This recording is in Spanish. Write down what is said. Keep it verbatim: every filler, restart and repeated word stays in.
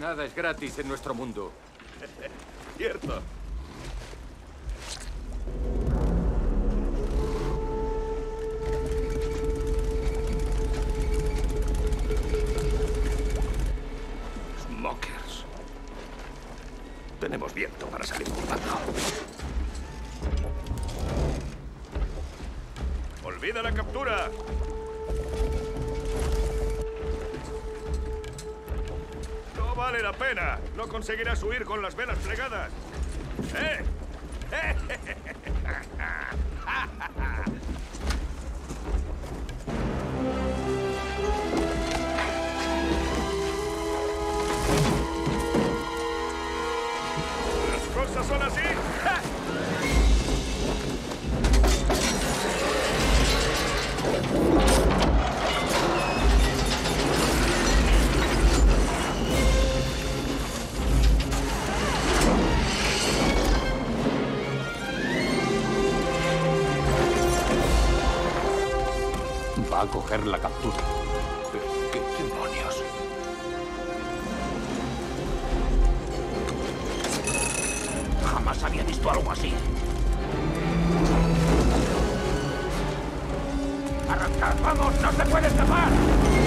Nada es gratis en nuestro mundo. Cierto. Smokers. Tenemos viento para salir volando. ¡Olvida la captura! ¡No vale la pena! ¡No conseguirás huir con las velas plegadas! ¡Eh! ¡Eh! ¡Las cosas son así! ¡Ja! Va a coger la captura. ¿Qué, qué demonios? Jamás había visto algo así. ¡Arrancar! ¡Vamos! ¡No se puede escapar!